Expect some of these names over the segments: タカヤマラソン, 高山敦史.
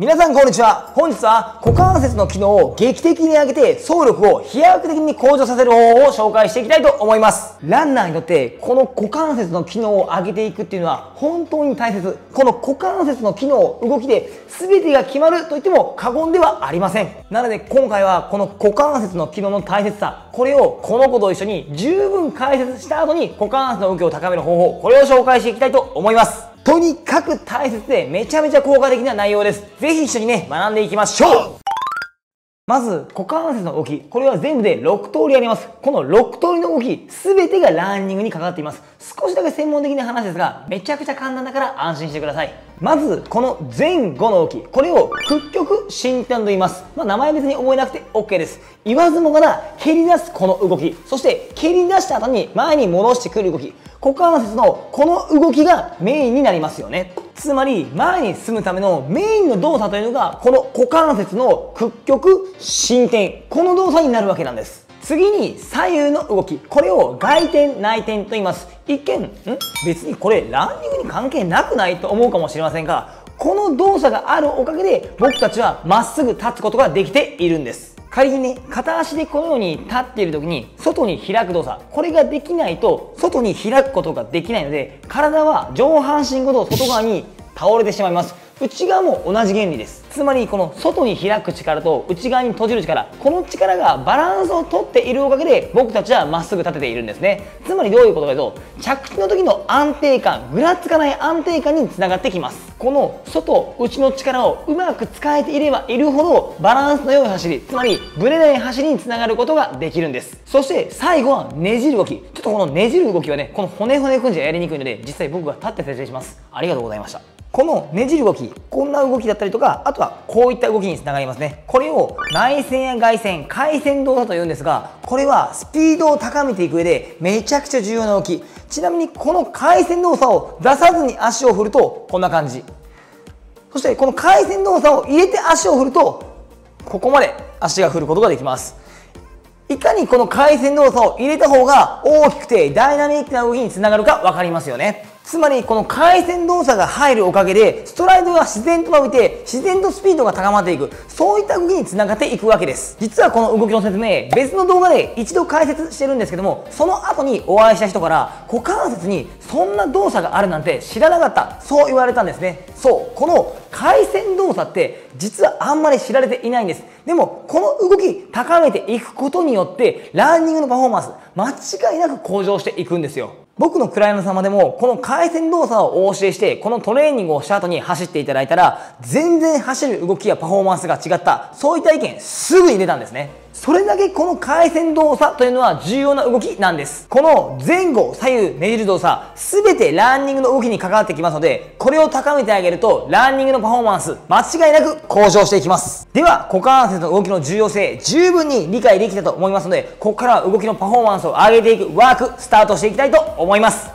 皆さんこんにちは。本日は股関節の機能を劇的に上げて走力を飛躍的に向上させる方法を紹介していきたいと思います。ランナーにとってこの股関節の機能を上げていくっていうのは本当に大切。この股関節の機能、動きで全てが決まると言っても過言ではありません。なので今回はこの股関節の機能の大切さ、これをこの子と一緒に十分解説した後に股関節の動きを高める方法、これを紹介していきたいと思います。とにかく大切でめちゃめちゃ効果的な内容です。ぜひ一緒にね、学んでいきましょう。まず、股関節の動き。これは全部で6通りあります。この6通りの動き、すべてがランニングにかかっています。少しだけ専門的な話ですが、めちゃくちゃ簡単だから安心してください。まず、この前後の動き。これを屈曲伸展と言います。名前別に覚えなくて OK です。言わずもがな、蹴り出すこの動き。そして、蹴り出した後に前に戻してくる動き。股関節のこの動きがメインになりますよね。つまり前に進むためのメインの動作というのがこの股関節の屈曲伸展、この動作になるわけなんです。次に左右の動き、これを外転内転と言います。一見別にこれランニングに関係なくないと思うかもしれませんが、この動作があるおかげで僕たちはまっすぐ立つことができているんです。仮にね、片足でこのように立っている時に外に開く動作、これができないと外に開くことができないので、体は上半身ごと外側に倒れてしまいます。内側も同じ原理です。つまりこの外に開く力と内側に閉じる力、この力がバランスをとっているおかげで僕たちはまっすぐ立てているんですね。つまりどういうことかというと、着地の時の安定感、ぐらつかない安定感につながってきます。この外内の力をうまく使えていればいるほどバランスの良い走り、つまりブレない走りにつながることができるんです。そして最後はねじる動き。ちょっとこのねじる動きはね、この骨骨くんじゃやりにくいので、実際僕が立って説明します。ありがとうございました。このねじる動き、こんな動きだったりとか、あとはこういった動きにつながりますね。これを内旋や外旋、回旋動作というんですが、これはスピードを高めていく上でめちゃくちゃ重要な動き。ちなみにこの回旋動作を出さずに足を振るとこんな感じ。そしてこの回旋動作を入れて足を振ると、ここまで足が振ることができます。いかにこの回旋動作を入れた方が大きくてダイナミックな動きにつながるかわかりますよね。つまりこの回旋動作が入るおかげでストライドが自然と伸びて、自然とスピードが高まっていく、そういった動きにつながっていくわけです。実はこの動きの説明、別の動画で一度解説してるんですけども、その後にお会いした人から股関節にそんな動作があるなんて知らなかった、そう言われたんですね。そう、この回旋動作って実はあんまり知られていないんです。でもこの動き高めていくことによってランニングのパフォーマンス間違いなく向上していくんですよ。僕のクライアント様でもこの回旋動作をお教えして、このトレーニングをした後に走っていただいたら、全然走る動きやパフォーマンスが違った、そういった意見すぐに出たんですね。それだけこの回旋動作というのは重要な動きなんです。この前後左右ねじる動作、全てランニングの動きに関わってきますので、これを高めてあげるとランニングのパフォーマンス間違いなく向上していきます。では股関節の動きの重要性、十分に理解できたと思いますので、ここからは動きのパフォーマンスを上げていくワークスタートしていきたいと思います。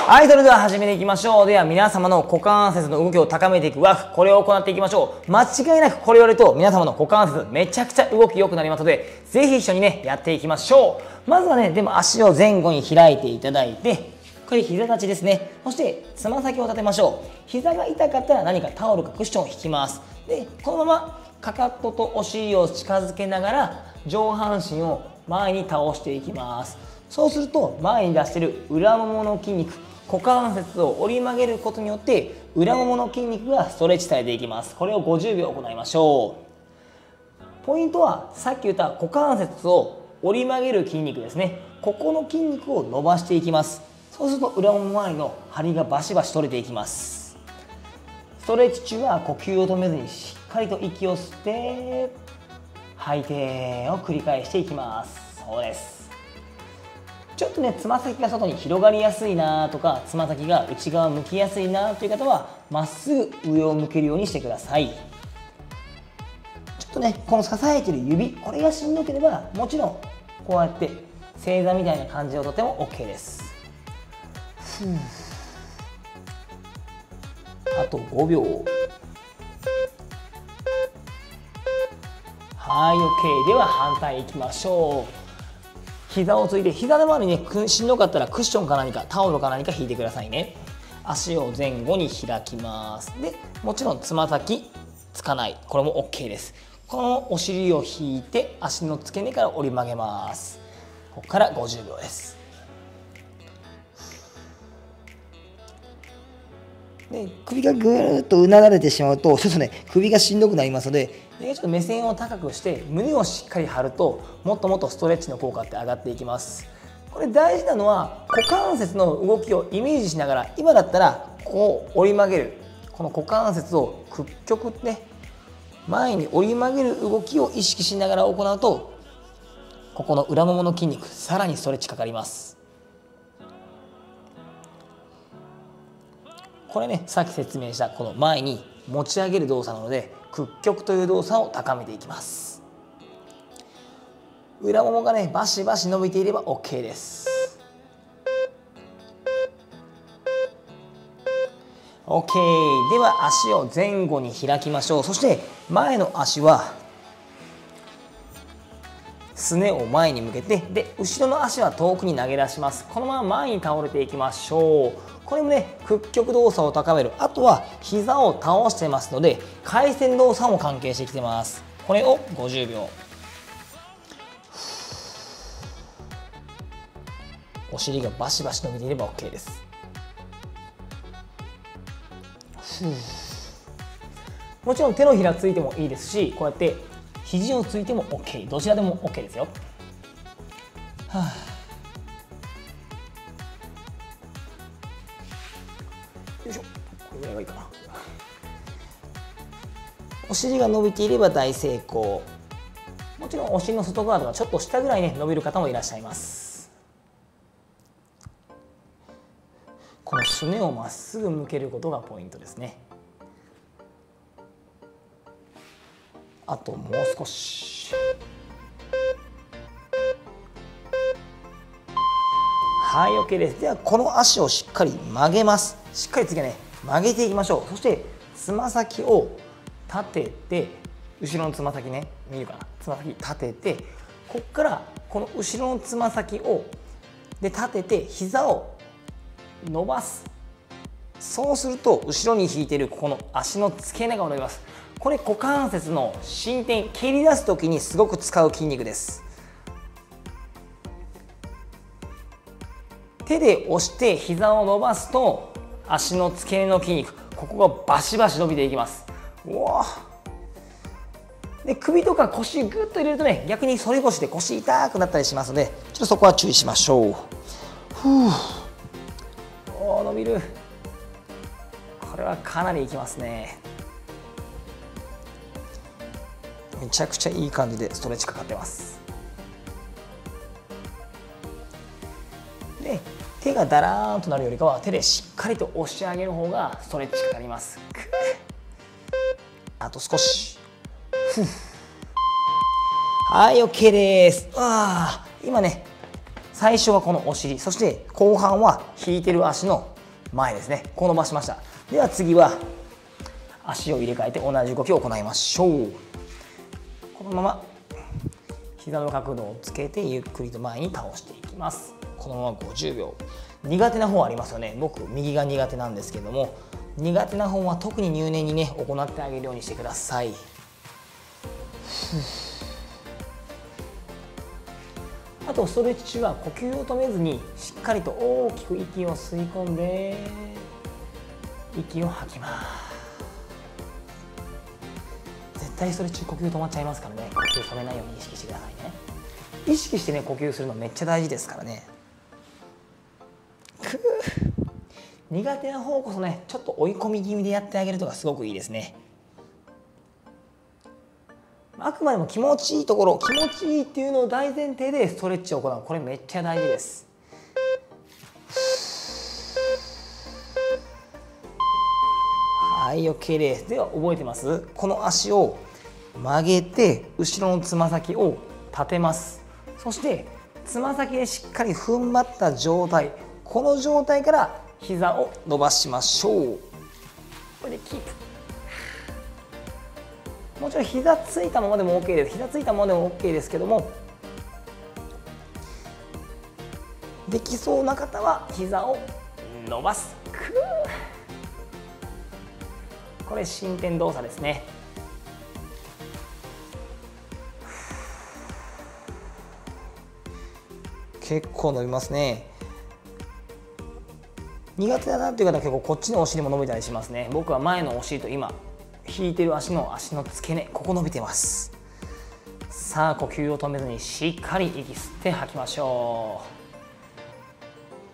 はい、それでは始めていきましょう。では皆様の股関節の動きを高めていくワーク、これを行っていきましょう。間違いなくこれをやると皆様の股関節めちゃくちゃ動き良くなりますので、ぜひ一緒にね、やっていきましょう。まずはね、でも足を前後に開いていただいて、これ膝立ちですね。そしてつま先を立てましょう。膝が痛かったら何かタオルかクッションを引きます。で、このままかかととお尻を近づけながら上半身を前に倒していきます。そうすると前に出している裏ももの筋肉、股関節を折り曲げることによって裏ももの筋肉がストレッチされていきます。これを50秒行いましょう。ポイントはさっき言った股関節を折り曲げる筋肉ですね。ここの筋肉を伸ばしていきます。そうすると裏もも周りの張りがバシバシ取れていきます。ストレッチ中は呼吸を止めずにしっかりと息を吸って吐いてを繰り返していきます。そうです。ちょっとね、つま先が外に広がりやすいなとか、つま先が内側向きやすいなという方はまっすぐ上を向けるようにしてください。ちょっとね、この支えている指、これがしんどければもちろんこうやって正座みたいな感じをとっても OK です。あと5秒。はい、OK。では反対いきましょう。膝をついて、膝の周りに、ね、しんどかったらクッションか何かタオルか何か引いてくださいね。足を前後に開きます。でもちろんつま先つかない。これも OK です。このお尻を引いて足の付け根から折り曲げます。ここから50秒です。で首がぐーっとうなだれてしまうとちょっとね首がしんどくなりますので、ちょっと目線を高くして胸をしっかり張るともっともっとストレッチの効果って上がっていきます。これ大事なのは股関節の動きをイメージしながら、今だったらここを折り曲げる、この股関節を屈曲ってね前に折り曲げる動きを意識しながら行うと、ここの裏ももの筋肉さらにストレッチかかります。これね、さっき説明したこの前に持ち上げる動作なので屈曲という動作を高めていきます。裏ももがねバシバシ伸びていれば OK です。 OK では足を前後に開きましょう。そして前の足はすねを前に向けて、で後ろの足は遠くに投げ出します。このまま前に倒れていきましょう。これもね屈曲動作を高める、あとは膝を倒してますので回旋動作も関係してきてます。これを50秒、お尻がバシバシ伸びていれば OK です。もちろん手のひらついてもいいですし、こうやって肘をついても OK、 どちらでも OK ですよ。はあ、よいしょ、これぐらいがいいかな。お尻が伸びていれば大成功。もちろんお尻の外側とかちょっと下ぐらいね伸びる方もいらっしゃいます。このすねをまっすぐ向けることがポイントですね。あともう少し。はい、OK です。ではこの足をしっかり曲げます。しっかり次はね曲げていきましょう。そしてつま先を立てて、後ろのつま先ね見えるかな、つま先立てて、ここからこの後ろのつま先をで立てて膝を伸ばす。そうすると後ろに引いているここの足の付け根が伸びます。これ股関節の伸展、蹴り出す時にすごく使う筋肉です。手で押して膝を伸ばすと足の付け根の筋肉、ここがバシバシ伸びていきます。うわで首とか腰グッと入れるとね逆に反り腰で腰痛くなったりしますので、ちょっとそこは注意しましょう。ふう、おー伸びる。これはかなりいきますね。めちゃくちゃいい感じでストレッチかかってます。で手がだらーんとなるよりかは手でしっかりと押し上げる方がストレッチかかります。あと少し。はい、 OK です。あー、今ね最初はこのお尻、そして後半は引いてる足の前ですね、こう伸ばしました。では次は足を入れ替えて同じ動きを行いましょう。このまま膝の角度をつけてゆっくりと前に倒していきます。このまま50秒。苦手な方ありますよね。僕右が苦手なんですけども、苦手な方は特に入念にね行ってあげるようにしてください。あとストレッチ中は呼吸を止めずにしっかりと大きく息を吸い込んで息を吐きます。体ストレッチ、呼吸止まっちゃいますからね、呼吸止めないように意識してくださいね。意識してね呼吸するのめっちゃ大事ですからね。苦手な方こそねちょっと追い込み気味でやってあげるとかすごくいいですね。あくまでも気持ちいいところ、気持ちいいっていうのを大前提でストレッチを行う、これめっちゃ大事です。はい、 OK です。では覚えてます？この足を曲げて後ろのつま先を立てます。そしてつま先でしっかり踏ん張った状態、この状態から膝を伸ばしましょう。これでキープ。もちろん膝ついたままでも OK です。膝ついたままでも OK ですけども、できそうな方は膝を伸ばす。これ伸展動作ですね。結構伸びますね。苦手だなっていう方は結構こっちのお尻も伸びたりしますね。僕は前のお尻と今引いてる足の付け根、ここ伸びてます。さあ呼吸を止めずにしっかり息吸って吐きましょう。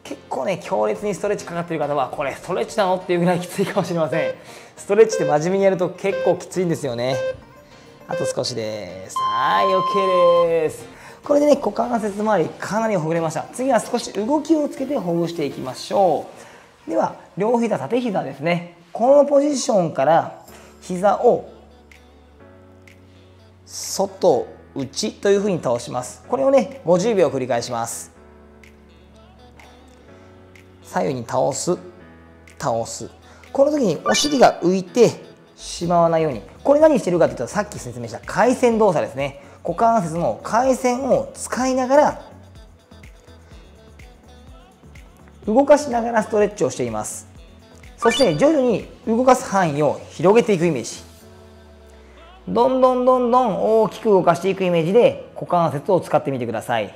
結構ね、強烈にストレッチかかってる方はこれストレッチなのっていうぐらいきついかもしれません。ストレッチって真面目にやると結構きついんですよね。あと少しです。はい、OK です。これでね、股関節周りかなりほぐれました。次は少し動きをつけてほぐしていきましょう。では両膝、縦膝ですね。このポジションから膝を外内というふうに倒します。これをね50秒繰り返します。左右に倒す倒す。この時にお尻が浮いてしまわないように。これ何してるかというと、さっき説明した回旋動作ですね。股関節の回旋を使いながら、動かしながらストレッチをしています。そして徐々に動かす範囲を広げていくイメージ。どんどんどんどん大きく動かしていくイメージで股関節を使ってみてください。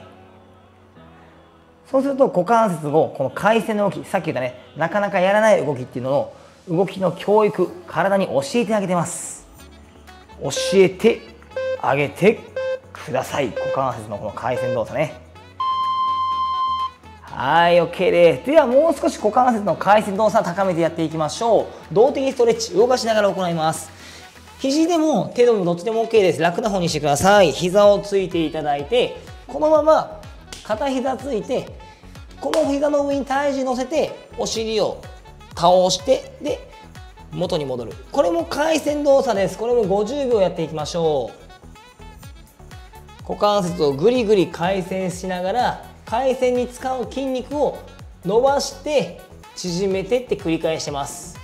そうすると股関節をこの回旋の動き、さっき言ったね、なかなかやらない動きっていうのを動きの教育、体に教えてあげてます。教えてあげてください。股関節のこの回旋動作ね。はい、 OK です。ではもう少し股関節の回旋動作を高めてやっていきましょう。動的ストレッチ、動かしながら行います。肘でも手でもどっちでも OK です。楽な方にしてください。膝をついていただいて、このまま片膝ついて、この膝の上に体重乗せてお尻を倒して、で元に戻る。これも回旋動作です。これも50秒やっていきましょう。股関節をぐりぐり回旋しながら、回旋に使う筋肉を伸ばして縮めてって繰り返してます。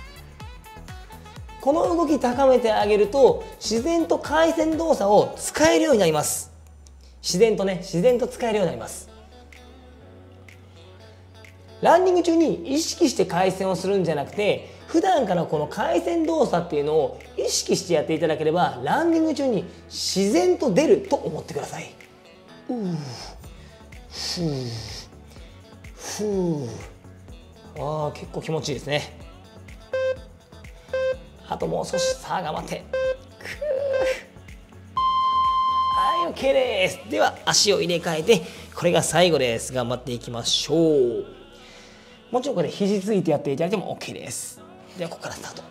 この動き高めてあげると自然と回旋動作を使えるようになります。自然と使えるようになります。ランニング中に意識して回旋をするんじゃなくて、普段からこの回旋動作っていうのを意識してやっていただければ、ランニング中に自然と出ると思ってください。ふうふうふう。ああ、結構気持ちいいですね。あともう少し。さあ頑張って。はい、OK です。では足を入れ替えて、これが最後です。頑張っていきましょう。もちろんこれ肘ついてやっていただいても OK です。ではここからスタート。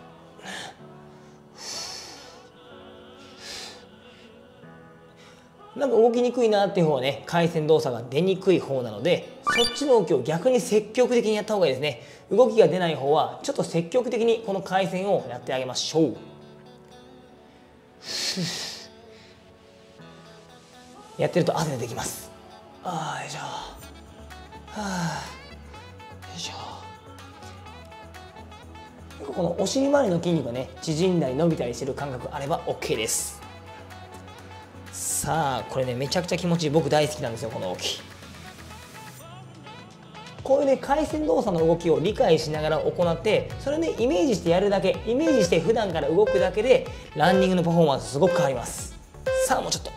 なんか動きにくいなっていう方はね、回旋動作が出にくい方なので、そっちの動きを逆に積極的にやった方がいいですね。動きが出ない方はちょっと積極的にこの回旋をやってあげましょう。やってると汗出てきます。ああ、よいしょ。はあ、このお尻周りの筋肉がね、縮んだり伸びたりしてる感覚あれば OK です。さあこれね、めちゃくちゃ気持ちいい。僕大好きなんですよ、この動き。こういうね、回旋動作の動きを理解しながら行って、それをねイメージしてやるだけ、イメージして普段から動くだけでランニングのパフォーマンスすごく変わります。さあもうちょっと。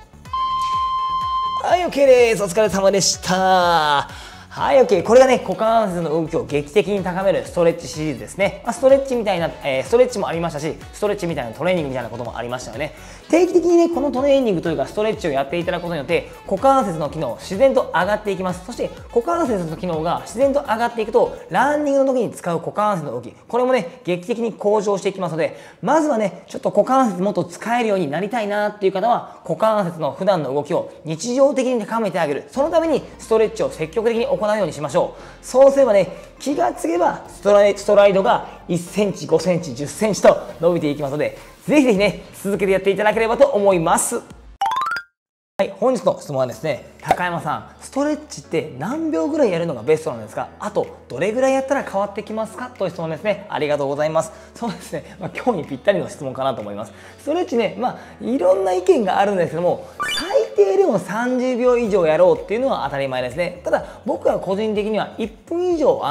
はい、 OK です。お疲れ様でした。はい、 OK。 これがね、股関節の動きを劇的に高めるストレッチシリーズですね。ストレッチみたいな、ストレッチもありましたし、ストレッチみたいなトレーニングみたいなこともありましたよね。定期的にね、このトレーニングというかストレッチをやっていただくことによって、股関節の機能自然と上がっていきます。そして股関節の機能が自然と上がっていくと、ランニングの時に使う股関節の動き、これもね劇的に向上していきますので、まずはねちょっと股関節もっと使えるようになりたいなっていう方は、股関節の普段の動きを日常的に高めてあげる。そのためにストレッチを積極的に行うようにしましょう。そうすればね、気がつけばストライドが1センチ、5センチ、10センチと伸びていきますので、ぜひぜひね続けてやっていただければと思います。はい、本日の質問はですね、高山さん、ストレッチって何秒ぐらいやるのがベストなんですか？あとどれぐらいやったら変わってきますか？という質問ですね。ありがとうございます。そうですね、今日にぴったりの質問かなと思います。ストレッチね、いろんな意見があるんですけども、最低でもろん30秒以上やろうっていうのは当たり前ですね。ただ僕は個人的には1分以上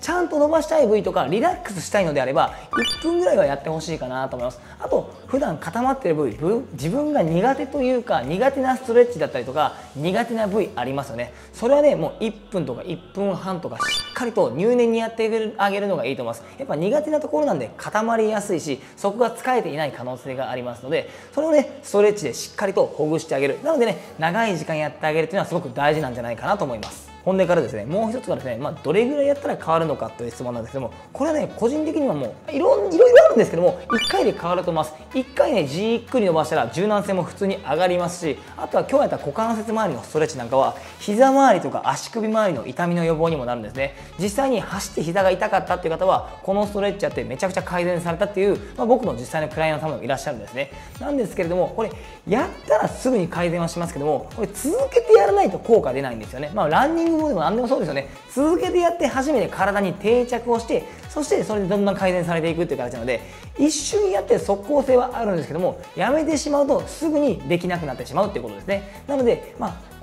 ちゃんと伸ばしたい部位とかリラックスしたいのであれば1分ぐらいはやってほしいかなと思います。あと普段固まっている部位、自分が苦手というか苦手なストレッチだったりとか苦手な部位ありますよね。それはねもう1分とか1分半とかしっかりと入念にやってあげるのがいいと思います。やっぱ苦手なところなんで固まりやすいし、そこが使えていない可能性がありますので、それをねストレッチでしっかりとほぐしてあげる。なのでね長い時間やってあげるというのはすごく大事なんじゃないかなと思います。本題からですね、もう一つがですね、どれぐらいやったら変わるのかという質問なんですけども、これはね個人的にはもういろいろあるんですけども、1回で変わると思います。1回ねじっくり伸ばしたら柔軟性も普通に上がりますし、あとは今日やった股関節周りのストレッチなんかは膝周りとか足首周りの痛みの予防にもなるんですね。実際に走って膝が痛かったっていう方はこのストレッチやってめちゃくちゃ改善されたっていう、僕の実際のクライアントさんもいらっしゃるんですね。なんですけれども、これやったらすぐに改善はしますけども、これ続けてやらないと効果出ないんですよね。ランニングでも何でもそうですよね。続けてやって初めて体に定着をして、そしてそれでどんどん改善されていくっていう形なので、一瞬やって即効性はあるんですけども、やめてしまうとすぐにできなくなってしまうっていうことですね。なので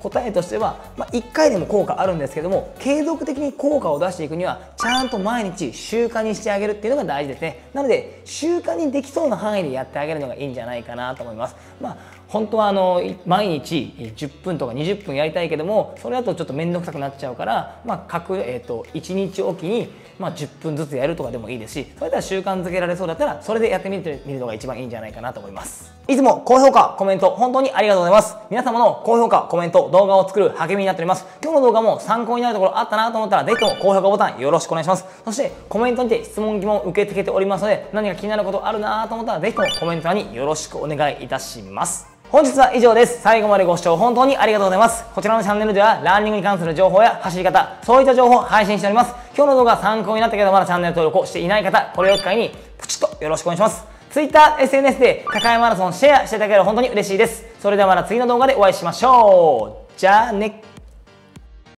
答えとしては、1回でも効果あるんですけども、継続的に効果を出していくにはちゃんと毎日習慣にしてあげるっていうのが大事ですね。なので習慣にできそうな範囲でやってあげるのがいいんじゃないかなと思います。本当は毎日10分とか20分やりたいけども、それだとちょっと面倒くさくなっちゃうから、1日おきに10分ずつやるとかでもいいですし、それでは習慣づけられそうだったらそれでやってみるのが一番いいんじゃないかなと思います。いつも高評価コメント本当にありがとうございます。皆様の高評価コメント、動画を作る励みになっております。今日の動画も参考になるところあったなと思ったら、ぜひとも高評価ボタンよろしくお願いします。そしてコメントにて質問疑問を受け付けておりますので、何か気になることあるなと思ったらぜひともコメント欄によろしくお願いいたします。本日は以上です。最後までご視聴本当にありがとうございます。こちらのチャンネルではランニングに関する情報や走り方、そういった情報を配信しております。今日の動画参考になったけどまだチャンネル登録をしていない方、これを機会にポチッとよろしくお願いします。Twitter、SNS で高山マラソンシェアしていただければ本当に嬉しいです。それではまた次の動画でお会いしましょう。じゃあね。